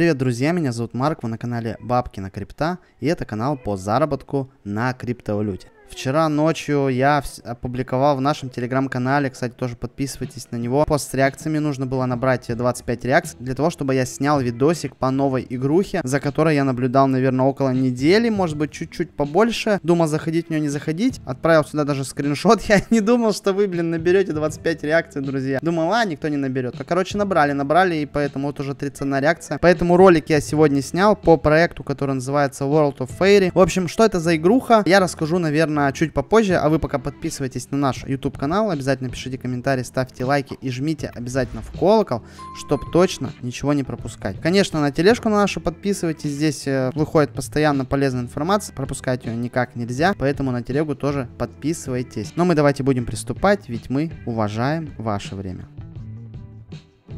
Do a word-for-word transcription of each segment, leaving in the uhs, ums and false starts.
Привет, друзья, меня зовут Марк, вы на канале Бабкина Крипта, и это канал по заработку на криптовалюте. Вчера ночью я опубликовал в нашем телеграм-канале, кстати, тоже подписывайтесь на него, пост с реакциями. Нужно было набрать двадцать пять реакций для того, чтобы я снял видосик по новой игрухе, за которой я наблюдал, наверное, около недели, может быть, чуть-чуть побольше. Думал, заходить в нее, не заходить. Отправил сюда даже скриншот. Я не думал, что вы, блин, наберете двадцать пять реакций, друзья. Думал, а, никто не наберет. А, короче, набрали, набрали, и поэтому вот уже тридцать одна реакция. Поэтому ролик я сегодня снял по проекту, который называется World of Fairy. В общем, что это за игруха, я расскажу, наверное, чуть попозже, а вы пока подписывайтесь на наш YouTube канал, обязательно пишите комментарии, ставьте лайки и жмите обязательно в колокол, чтобы точно ничего не пропускать. Конечно, на тележку нашу подписывайтесь, здесь выходит постоянно полезная информация, пропускать ее никак нельзя, поэтому на телегу тоже подписывайтесь. Но мы давайте будем приступать, ведь мы уважаем ваше время.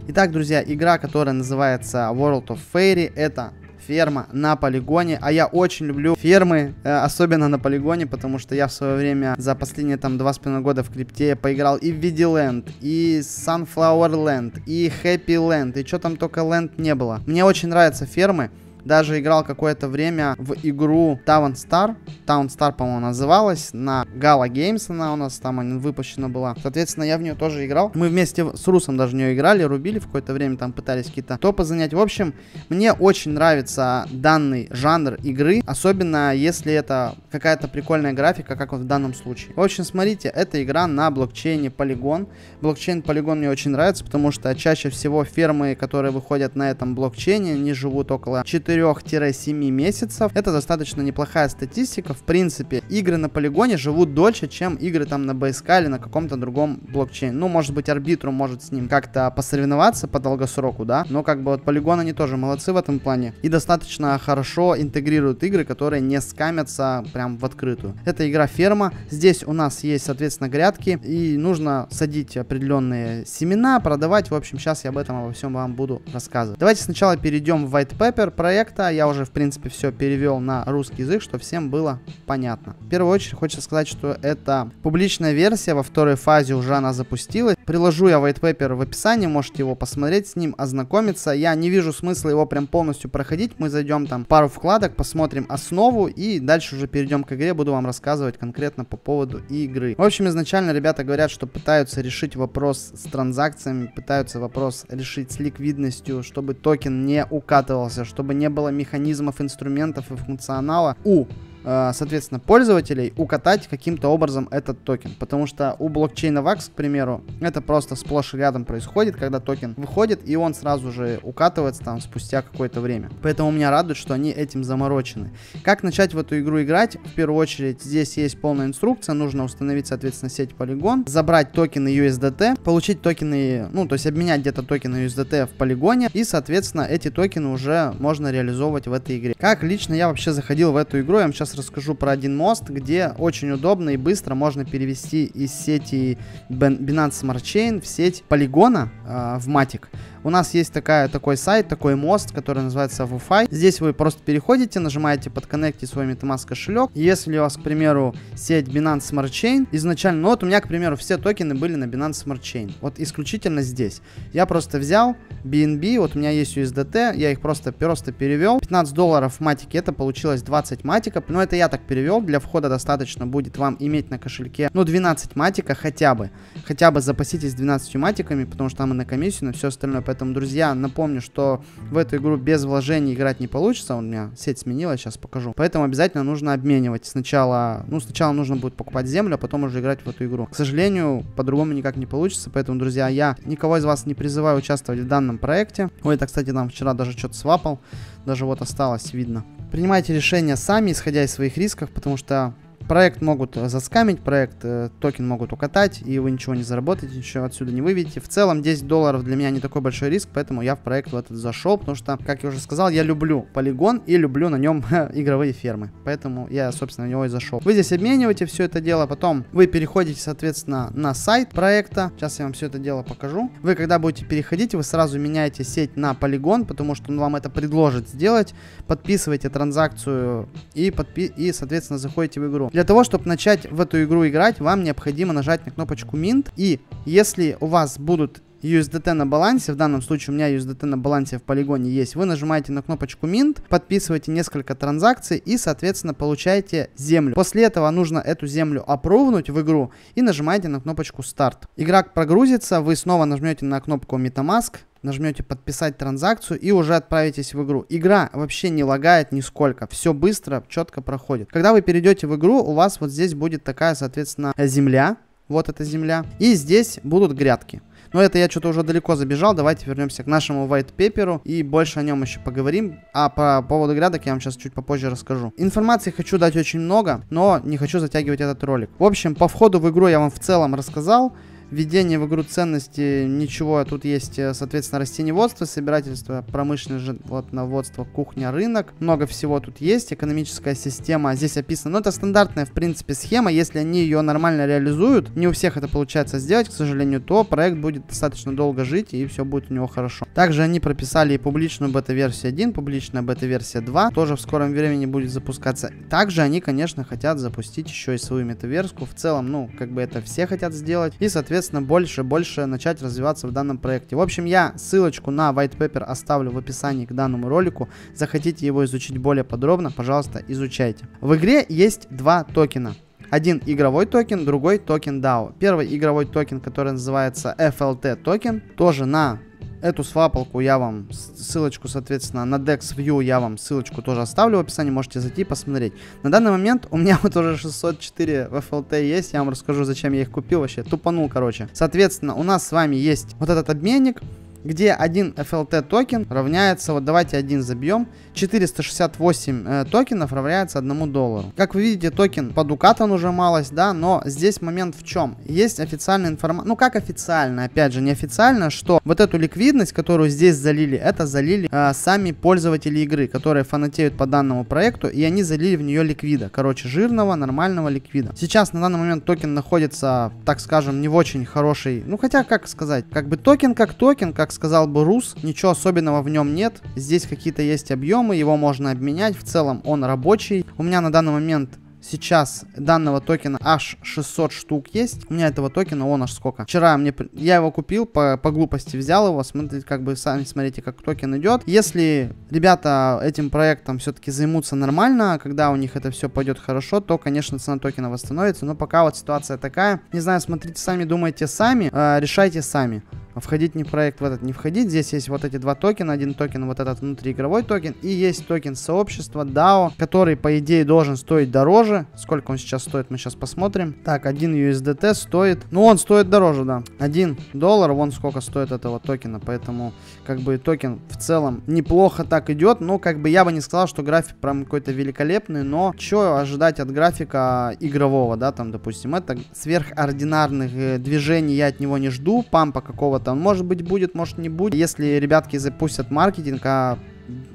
Итак, друзья, игра, которая называется World of Fairy, это ферма на полигоне, а я очень люблю фермы, э, особенно на полигоне, потому что я в свое время за последние там два с половиной года в крипте я поиграл и в Land, и Sunflower Land, и Happy Land, и что там только Land не было. Мне очень нравятся фермы. Даже играл какое-то время в игру Town Star. Town Star, по-моему, называлась. На Gala Games она у нас там выпущена была. Соответственно, я в нее тоже играл. Мы вместе с Русом даже в нее играли, рубили. В какое-то время там пытались какие-то топы занять. В общем, мне очень нравится данный жанр игры. Особенно, если это какая-то прикольная графика, как вот в данном случае. В общем, смотрите, эта игра на блокчейне Polygon. Блокчейн Polygon мне очень нравится, потому что чаще всего фермы, которые выходят на этом блокчейне, не живут около четырёх-семи месяцев. Это достаточно неплохая статистика. В принципе, игры на полигоне живут дольше, чем игры там на би эс кей или на каком-то другом блокчейне. Ну, может быть, Арбитрум может с ним как-то посоревноваться по долгосроку, да? Но как бы вот полигон, они тоже молодцы в этом плане. И достаточно хорошо интегрируют игры, которые не скамятся прям в открытую. Это игра ферма. Здесь у нас есть, соответственно, грядки. И нужно садить определенные семена, продавать. В общем, сейчас я об этом обо всем вам буду рассказывать. Давайте сначала перейдем в White Paper проект. Я уже, в принципе, все перевел на русский язык, чтобы всем было понятно. В первую очередь хочется сказать, что это публичная версия, во второй фазе уже она запустилась. Приложу я white paper в описании, можете его посмотреть, с ним ознакомиться. Я не вижу смысла его прям полностью проходить. Мы зайдем там пару вкладок, посмотрим основу и дальше уже перейдем к игре. Буду вам рассказывать конкретно по поводу игры. В общем, изначально ребята говорят, что пытаются решить вопрос с транзакциями, пытаются вопрос решить с ликвидностью, чтобы токен не укатывался, чтобы не было механизмов, инструментов и функционала у, соответственно, пользователей укатать каким-то образом этот токен. Потому что у блокчейна вакс, к примеру, это просто сплошь и рядом происходит, когда токен выходит, и он сразу же укатывается там спустя какое-то время. Поэтому меня радует, что они этим заморочены. Как начать в эту игру играть? В первую очередь, здесь есть полная инструкция. Нужно установить, соответственно, сеть Polygon, забрать токены ю эс ди ти, получить токены, ну, то есть обменять где-то токены ю эс ди ти в полигоне, и, соответственно, эти токены уже можно реализовывать в этой игре. Как лично я вообще заходил в эту игру, я вам сейчас расскажу про один мост, где очень удобно и быстро можно перевести из сети Binance Smart Chain в сеть полигона, э, в матик. У нас есть такая, такой сайт, такой мост, который называется WiFi. Здесь вы просто переходите, нажимаете подконнектить свой Metamask кошелек. Если у вас, к примеру, сеть Binance Smart Chain изначально, ну вот у меня, к примеру, все токены были на Binance Smart Chain. Вот исключительно здесь. Я просто взял би эн би, вот у меня есть ю эс ди ти, я их просто, просто перевел. пятнадцать долларов матики, это получилось двадцать матиков. Но это я так перевел, для входа достаточно будет вам иметь на кошельке, ну, двенадцать матика хотя бы. Хотя бы запаситесь двенадцатью матиками, потому что там и на комиссию, на все остальное. Поэтому, друзья, напомню, что в эту игру без вложений играть не получится. У меня сеть сменила, сейчас покажу. Поэтому обязательно нужно обменивать. Сначала, ну, сначала нужно будет покупать землю, а потом уже играть в эту игру. К сожалению, по-другому никак не получится. Поэтому, друзья, я никого из вас не призываю участвовать в данном проекте. Ой, это, кстати, нам вчера даже что-то свапал. Даже вот осталось, видно. Принимайте решения сами, исходя из своих рисков, потому что проект могут заскамить, проект, э, токен могут укатать, и вы ничего не заработаете, ничего отсюда не выведете. В целом десять долларов для меня не такой большой риск, поэтому я в проект в этот зашел, потому что, как я уже сказал, я люблю полигон и люблю на нем игровые фермы. Поэтому я, собственно, в него и зашел. Вы здесь обмениваете все это дело, потом вы переходите, соответственно, на сайт проекта. Сейчас я вам все это дело покажу. Вы, когда будете переходить, вы сразу меняете сеть на полигон, потому что он вам это предложит сделать. Подписываете транзакцию и, подпи- и соответственно, заходите в игру. Для того, чтобы начать в эту игру играть, вам необходимо нажать на кнопочку Mint. И если у вас будут ю эс ди ти на балансе, в данном случае у меня ю эс ди ти на балансе в полигоне есть, вы нажимаете на кнопочку Mint, подписываете несколько транзакций и, соответственно, получаете землю. После этого нужно эту землю опровнуть в игру и нажимаете на кнопочку Start. Игрок прогрузится, вы снова нажмете на кнопку Metamask, нажмете подписать транзакцию и уже отправитесь в игру. Игра вообще не лагает нисколько, все быстро, четко проходит. Когда вы перейдете в игру, у вас вот здесь будет такая, соответственно, земля. Вот эта земля. И здесь будут грядки. Но это я что-то уже далеко забежал. Давайте вернемся к нашему white paper и больше о нем еще поговорим. А по поводу грядок я вам сейчас чуть попозже расскажу. Информации хочу дать очень много, но не хочу затягивать этот ролик. В общем, по входу в игру я вам в целом рассказал. Введение в игру ценности, ничего, тут есть, соответственно, растениеводство, собирательство, промышленное животноводство, кухня, рынок. Много всего тут есть, экономическая система здесь описана. Но это стандартная, в принципе, схема, если они ее нормально реализуют, не у всех это получается сделать, к сожалению, то проект будет достаточно долго жить и все будет у него хорошо. Также они прописали и публичную бета-версию один, публичная бета-версия два, тоже в скором времени будет запускаться. Также они, конечно, хотят запустить еще и свою метаверску, в целом, ну, как бы это все хотят сделать, и, соответственно, больше, больше начать развиваться в данном проекте. В общем, я ссылочку на white paper оставлю в описании к данному ролику. Захотите его изучить более подробно, пожалуйста, изучайте. В игре есть два токена. Один игровой токен, другой токен дао. Первый игровой токен, который называется эф эл ти токен, тоже на... Эту свапалку я вам ссылочку, соответственно, на DexView я вам ссылочку тоже оставлю в описании, можете зайти и посмотреть. На данный момент у меня вот уже шестьсот четыре эф эл ти есть, я вам расскажу, зачем я их купил вообще, тупанул, короче. Соответственно, у нас с вами есть вот этот обменник, где один эф эл ти токен равняется, вот давайте один забьем, четыреста шестьдесят восемь э, токенов равняется одному доллару. Как вы видите, токен подукатан уже малость, да, но здесь момент в чем? Есть официальная информация, ну как официально, опять же, неофициально, что вот эту ликвидность, которую здесь залили, это залили э, сами пользователи игры, которые фанатеют по данному проекту, и они залили в нее ликвида, короче, жирного, нормального ликвида. Сейчас на данный момент токен находится, так скажем, не в очень хорошей, ну хотя, как сказать, как бы токен как токен, как сказал бы Рус, ничего особенного в нем нет. Здесь какие-то есть объемы, его можно обменять. В целом он рабочий. У меня на данный момент сейчас данного токена аж шестьсот штук есть. У меня этого токена он аж сколько. Вчера мне, я его купил, по, по глупости взял его. Смотрите, как бы сами смотрите, как токен идет. Если ребята этим проектом все-таки займутся нормально, когда у них это все пойдет хорошо, то, конечно, цена токена восстановится. Но пока вот ситуация такая. Не знаю, смотрите сами, думайте сами, э, решайте сами. Входить не в проект, в этот не входить. Здесь есть вот эти два токена. Один токен, вот этот внутриигровой токен. И есть токен сообщества дао, который, по идее, должен стоить дороже. Сколько он сейчас стоит, мы сейчас посмотрим. Так, один ю эс ди ти стоит... Ну, он стоит дороже, да. один доллар, вон сколько стоит этого токена. Поэтому, как бы, токен в целом неплохо так идет. Но, как бы, я бы не сказал, что график прям какой-то великолепный. Но, что ожидать от графика игрового, да, там, допустим. Это сверхординарных движений я от него не жду. Пампа какого-то там, может быть, будет, может, не будет. Если ребятки запустят маркетинг, а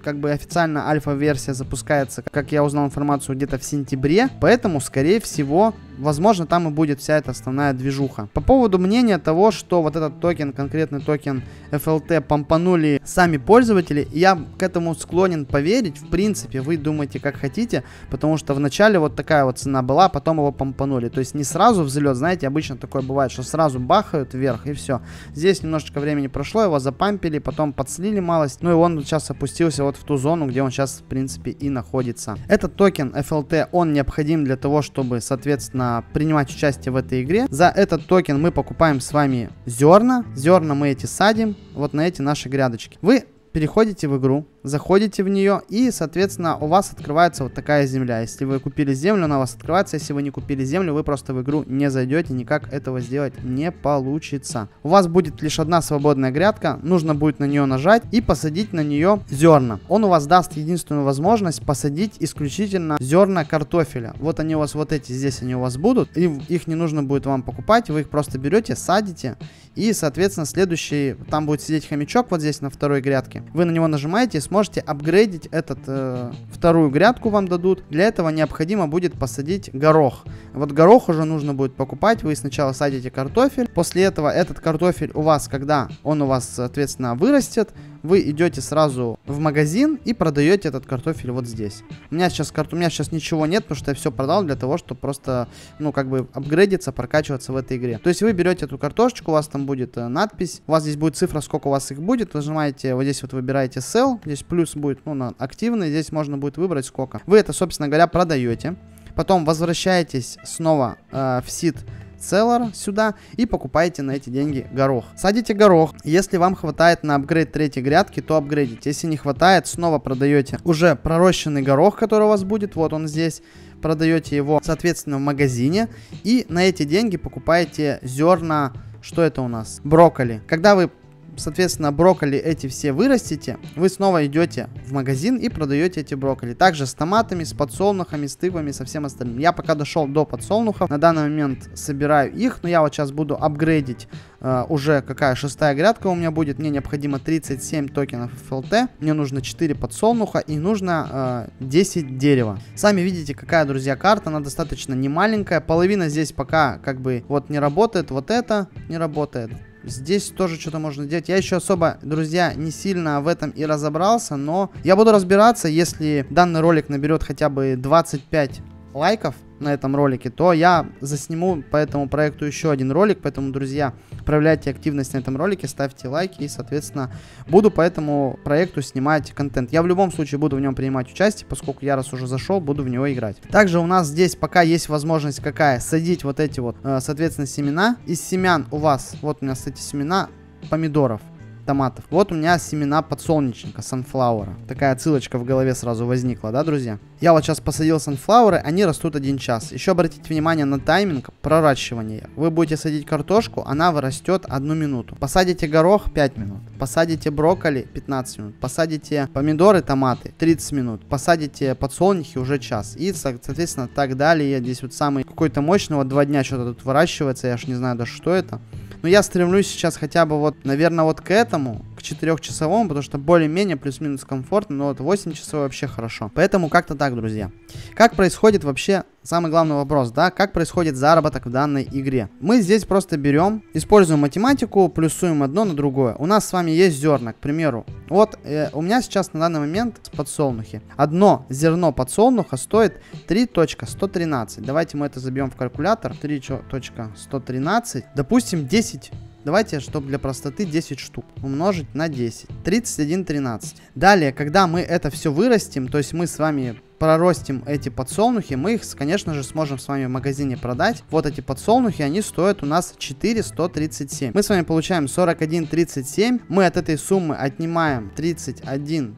как бы официально альфа-версия запускается, как я узнал информацию, где-то в сентябре, поэтому, скорее всего, возможно, там и будет вся эта основная движуха. По поводу мнения того, что вот этот токен, конкретный токен эф эл ти помпанули сами пользователи, я к этому склонен поверить. В принципе, вы думаете как хотите, потому что вначале вот такая вот цена была, потом его помпанули. То есть не сразу взлет, знаете, обычно такое бывает, что сразу бахают вверх и все. Здесь немножечко времени прошло, его запампили, потом подслили малость, ну и он сейчас опустился вот в ту зону, где он сейчас, в принципе, и находится. Этот токен эф эл ти, он необходим для того, чтобы, соответственно, принимать участие в этой игре. За этот токен мы покупаем с вами зерна. Зерна мы эти садим вот на эти наши грядочки. Вы переходите в игру, заходите в нее и, соответственно, у вас открывается вот такая земля. Если вы купили землю, она у вас открывается. Если вы не купили землю, вы просто в игру не зайдете, никак этого сделать не получится. У вас будет лишь одна свободная грядка, нужно будет на нее нажать и посадить на нее зерна. Он у вас даст единственную возможность посадить исключительно зерна картофеля. Вот они у вас, вот эти здесь они у вас будут, и их не нужно будет вам покупать, вы их просто берете, садите и, соответственно, следующий, там будет сидеть хомячок вот здесь на второй грядке, вы на него нажимаете и смотрите. Можете апгрейдить этот, э, вторую грядку вам дадут. Для этого необходимо будет посадить горох. Вот горох уже нужно будет покупать. Вы сначала садите картофель. После этого этот картофель у вас, когда он у вас, соответственно, вырастет, вы идете сразу в магазин и продаете этот картофель вот здесь. У меня сейчас карт... у меня сейчас ничего нет, потому что я все продал для того, чтобы просто, ну, как бы апгрейдиться, прокачиваться в этой игре. То есть вы берете эту картошечку, у вас там будет надпись, у вас здесь будет цифра, сколько у вас их будет. Нажимаете, вот здесь вот выбираете sell, здесь плюс будет, ну, на активный, здесь можно будет выбрать сколько. Вы это, собственно говоря, продаете. Потом возвращаетесь снова э, в сид Целлер сюда и покупаете на эти деньги горох. Садите горох. Если вам хватает на апгрейд третьей грядки, то апгрейдите. Если не хватает, снова продаете уже пророщенный горох, который у вас будет. Вот он здесь. Продаете его, соответственно, в магазине. И на эти деньги покупаете зерна. Что это у нас? Брокколи. Когда вы, соответственно, брокколи эти все вырастите, вы снова идете в магазин и продаете эти брокколи. Также с томатами, с подсолнухами, с тыквами, со всем остальным. Я пока дошел до подсолнухов, на данный момент собираю их, но я вот сейчас буду апгрейдить э, уже какая шестая грядка у меня будет. Мне необходимо тридцать семь токенов эф эл ти, мне нужно четыре подсолнуха и нужно э, десять дерева. Сами видите, какая, друзья, карта, она достаточно не маленькая. Половина здесь пока как бы вот не работает, вот это не работает. Здесь тоже что-то можно делать. Я еще особо, друзья, не сильно в этом и разобрался, но я буду разбираться. Если данный ролик наберет хотя бы двадцать пять лайков на этом ролике, то я засниму по этому проекту еще один ролик. Поэтому, друзья, проявляйте активность на этом ролике, ставьте лайки и, соответственно, буду по этому проекту снимать контент. Я в любом случае буду в нем принимать участие, поскольку я раз уже зашел, буду в него играть. Также у нас здесь пока есть возможность какая? Садить вот эти вот, соответственно, семена. Из семян у вас, вот у меня, кстати, семена помидоров, томатов. Вот у меня семена подсолнечника, санфлауэра. Такая отсылочка в голове сразу возникла, да, друзья? Я вот сейчас посадил санфлауэры, они растут один час. Еще обратите внимание на тайминг проращивания. Вы будете садить картошку, она вырастет одну минуту. Посадите горох пять минут, посадите брокколи пятнадцать минут, посадите помидоры, томаты тридцать минут, посадите подсолнухи уже час. И, соответственно, так далее. Здесь вот самый какой-то мощный, вот два дня что-то тут выращивается, я аж не знаю даже, что это. Но я стремлюсь сейчас хотя бы вот, наверное, вот к этому, к четырёхчасовому, потому что более-менее плюс-минус комфортно, но вот восемь часов вообще хорошо. Поэтому как-то так, друзья. Как происходит вообще, самый главный вопрос, да, как происходит заработок в данной игре? Мы здесь просто берем, используем математику, плюсуем одно на другое. У нас с вами есть зерна, к примеру. Вот э, у меня сейчас на данный момент подсолнухи. Одно зерно подсолнуха стоит три точка сто тринадцать. Давайте мы это забьем в калькулятор. три точка сто тринадцать. Допустим, десять. Давайте, чтобы для простоты, десять штук умножить на десять. тридцать один тринадцать. Далее, когда мы это все вырастим, то есть мы с вами прорастим эти подсолнухи, мы их, конечно же, сможем с вами в магазине продать. Вот эти подсолнухи, они стоят у нас четыре тысячи сто тридцать семь. Мы с вами получаем сорок один тридцать семь. Мы от этой суммы отнимаем тридцать один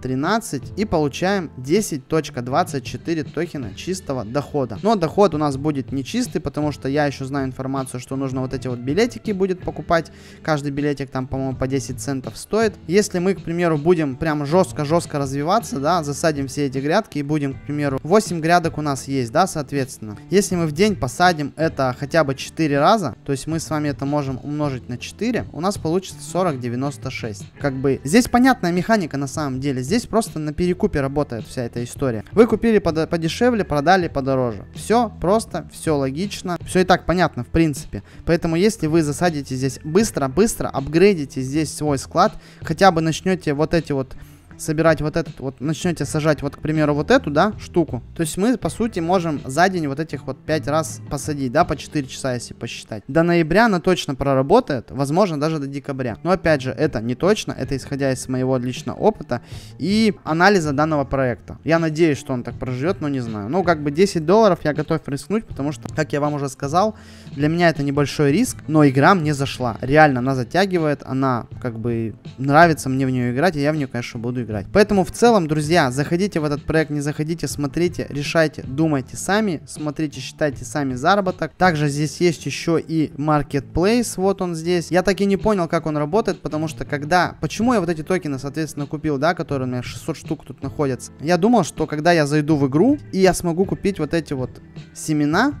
тринадцать и получаем десять точка двадцать четыре токена чистого дохода. Но доход у нас будет не чистый, потому что я еще знаю информацию, что нужно вот эти вот билетики будет покупать. Каждый билетик там, по-моему, по десять центов стоит. Если мы, к примеру, будем прям жестко-жестко развиваться, да, засадим все эти гряды и будем, к примеру, восемь грядок у нас есть, да, соответственно. Если мы в день посадим это хотя бы четыре раза, то есть мы с вами это можем умножить на четыре, у нас получится сорок девяносто шесть. Как бы здесь понятная механика на самом деле, здесь просто на перекупе работает вся эта история. Вы купили подешевле, продали подороже. Все просто, все логично, все и так понятно в принципе. Поэтому если вы засадите здесь быстро-быстро, апгрейдите здесь свой склад, хотя бы начнете вот эти вот собирать вот этот, вот начнете сажать вот, к примеру, вот эту, да, штуку. То есть мы, по сути, можем за день вот этих вот пять раз посадить, да, по четыре часа, если посчитать. До ноября она точно проработает, возможно, даже до декабря. Но, опять же, это не точно, это исходя из моего личного опыта и анализа данного проекта. Я надеюсь, что он так проживет, но не знаю. Ну, как бы десять долларов я готов рискнуть, потому что, как я вам уже сказал, для меня это небольшой риск, но игра мне зашла. Реально, она затягивает, она, как бы, нравится мне в нее играть, и я в нее, конечно, буду играть. Поэтому в целом, друзья, заходите в этот проект, не заходите, смотрите, решайте, думайте сами, смотрите, считайте сами заработок. Также здесь есть еще и marketplace, вот он здесь. Я так и не понял, как он работает, потому что когда... Почему я вот эти токены, соответственно, купил, да, которые у меня шестьсот штук тут находятся. Я думал, что когда я зайду в игру, и я смогу купить вот эти вот семена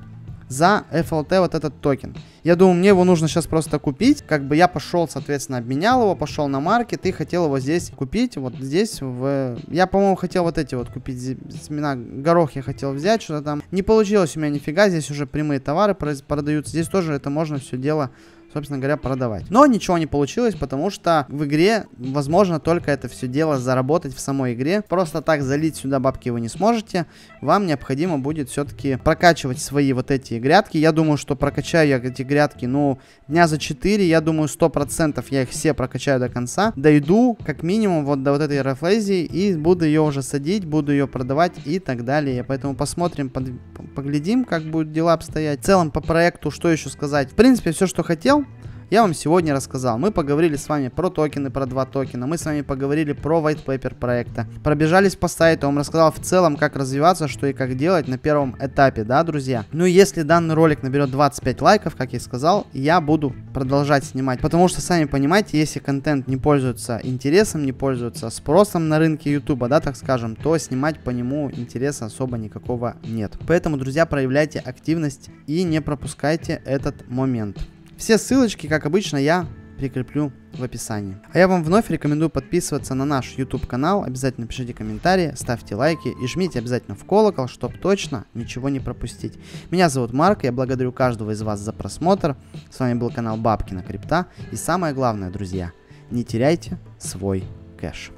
за эф эл ти, вот этот токен. Я думаю, мне его нужно сейчас просто купить. Как бы я пошел, соответственно, обменял его, пошел на маркет и хотел его здесь купить. Вот здесь, в... я, по-моему, хотел вот эти вот купить семена, горох я хотел взять, что-то там. Не получилось у меня нифига, здесь уже прямые товары продаются. Здесь тоже это можно все дело собственно говоря, продавать. Но ничего не получилось, потому что в игре возможно только это все дело заработать в самой игре. Просто так залить сюда бабки вы не сможете. Вам необходимо будет все-таки прокачивать свои вот эти грядки. Я думаю, что прокачаю я эти грядки, ну, дня за четыре. Я думаю, сто процентов я их все прокачаю до конца. Дойду, как минимум, вот до вот этой рафлезии и буду ее уже садить, буду ее продавать и так далее. Поэтому посмотрим, под... поглядим, как будут дела обстоять. В целом, по проекту, что еще сказать? В принципе, все, что хотел, я вам сегодня рассказал. Мы поговорили с вами про токены, про два токена. Мы с вами поговорили про white paper проекта. Пробежались по сайту. Он рассказал в целом, как развиваться, что и как делать на первом этапе, да, друзья? Ну и если данный ролик наберет двадцать пять лайков, как я и сказал, я буду продолжать снимать. Потому что, сами понимаете, если контент не пользуется интересом, не пользуется спросом на рынке ютуба, да, так скажем, то снимать по нему интереса особо никакого нет. Поэтому, друзья, проявляйте активность и не пропускайте этот момент. Все ссылочки, как обычно, я прикреплю в описании. А я вам вновь рекомендую подписываться на наш YouTube канал. Обязательно пишите комментарии, ставьте лайки и жмите обязательно в колокол, чтобы точно ничего не пропустить. Меня зовут Марк, я благодарю каждого из вас за просмотр. С вами был канал Бабкина Крипта. И самое главное, друзья, не теряйте свой кэш.